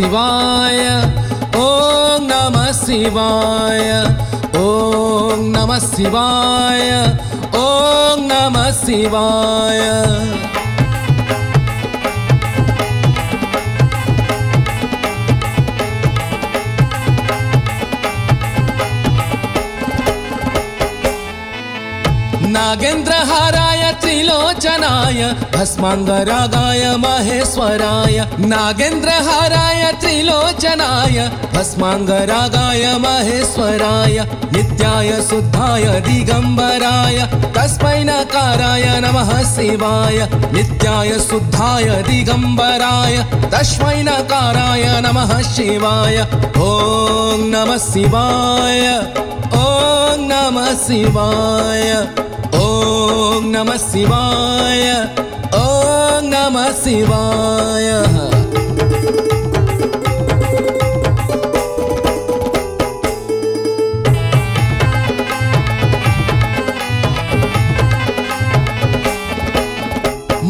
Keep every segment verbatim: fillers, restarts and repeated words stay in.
शिवाय ओम नमः शिवाय ओम नमः शिवाय ओम नमः शिवाय। नागेंद्र हाराय त्रिलोचनाय भस्मांगरागाय महेश्वराय नागेंद्र हाराय त्रिलोचनाय भस्मांगरागाय महेश्वराय नित्याय शुद्धाय दिगंबराय तस्मै नकाराय नमः शिवाय नित्याय शुद्धाय दिगंबराय तस्मै नकाराय नमः शिवाय। ओम नमः शिवाय ओम नमः शिवाय ओम नमः शिवाय ओम नमः शिवाय।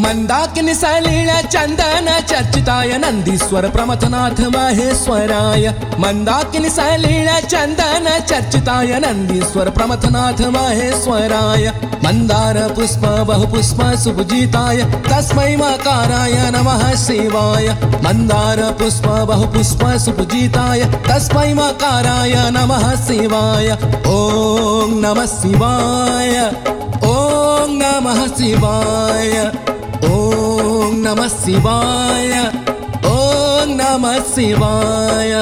मंदाकिनी सलिल चंदन चर्चिताय नंदीश्वर प्रमथनाथ महेश्वराय मंदाकिनी सलिल चंदन चर्चिताय नंदीश्वर प्रमथनाथ महेश्वराय मंदार पुष्प बहुपुष्प सुपूजिताय तस्मै मकाराय नमः शिवाय मंदार पुष्प बहुपुष्प सुपूजिताय तस्मै मकाराय नमः शिवाय। ओम नमः शिवाय ओम नमः शिवाय ओम नमः शिवाय ओम नमः शिवाय।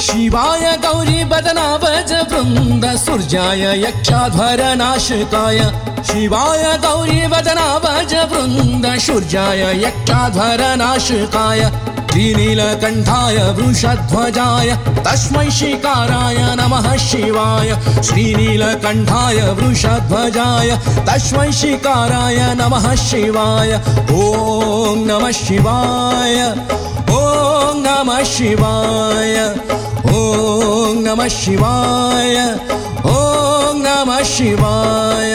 शिवाय गौरी बदना वज वृंद सूर्याय यक्षाध्वर नाशकाय शिवाय गौरी बदना वज वृंद सूर्याय यक्षाध्वर नाशकाय श्रीनीलकंठाय वृषध्वजाय तस्मै शिकाराय नमः शिवाय श्रीनीलकंठाय वृषध्वजाय तस्मै शिकाराय नमः शिवाय। ओम नमः शिवाय ओम नमः शिवाय ओम नमः शिवाय ओम नमः शिवाय।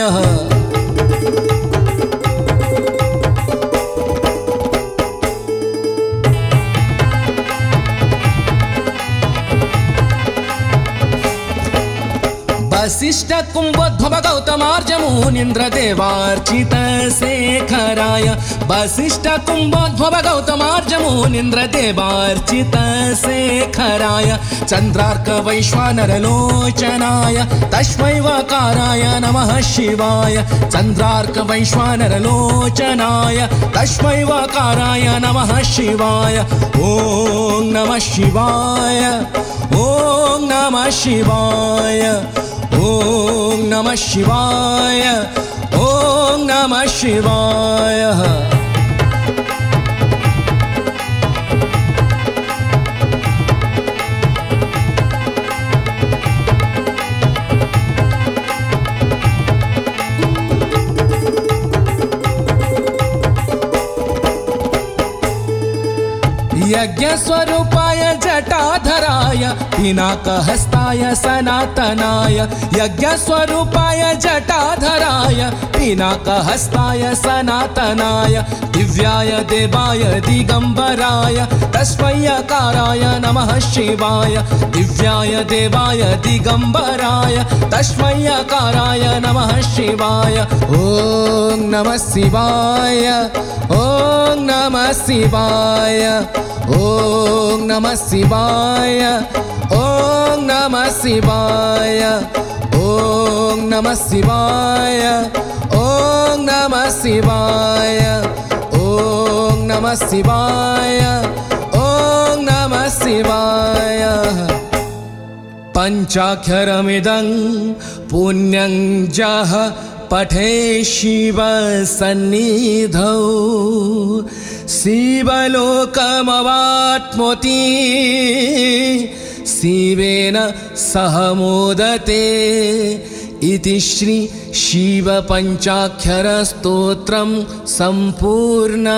वशिष्ठ कुंभोद्भव गौतमार्ज मुनीन्द्र देवार्चित शेखराय वशिष्ठ कुंभोद्भव गौतमार्ज मुनीन्द्र देवार्चित शेखराय चंद्रार्क वैश्वानर लोचनाय तस्मै वकाराय नमः शिवाय चंद्रार्क वैश्वानर लोचनाय तस्मै वकाराय नमः शिवाय। ओम नमः शिवाय ओम नमः शिवाय ओम नमः शिवाय ओम नमः शिवाय। यज्ञ स्वरूपाय जटाधराय पिनाकहस्ताय सनातनाय यज्ञ स्वरूपाय जटाधराय पिनाकहस्ताय सनातनाय दिव्याय देवाय दिगंबराय तस्मै यकाराय नमः शिवाय दिव्याय देवाय दिगंबराय तस्मै यकाराय नमः शिवाय। ओम नमः शिवाय ओम नमः शिवाय ओम नमः शिवाय ओम नमः शिवाय ओम नमः शिवाय ओम नमः शिवाय ओम नमः शिवाय ओम नमः शिवाय। पंचाक्षरमिदं पुण्यं जः पठे शिव सन्निधौ शिवलोकमवाप्नोति शिवेन सह मोदते इति श्री शिव पंचाक्षर स्तोत्रम संपूर्ण।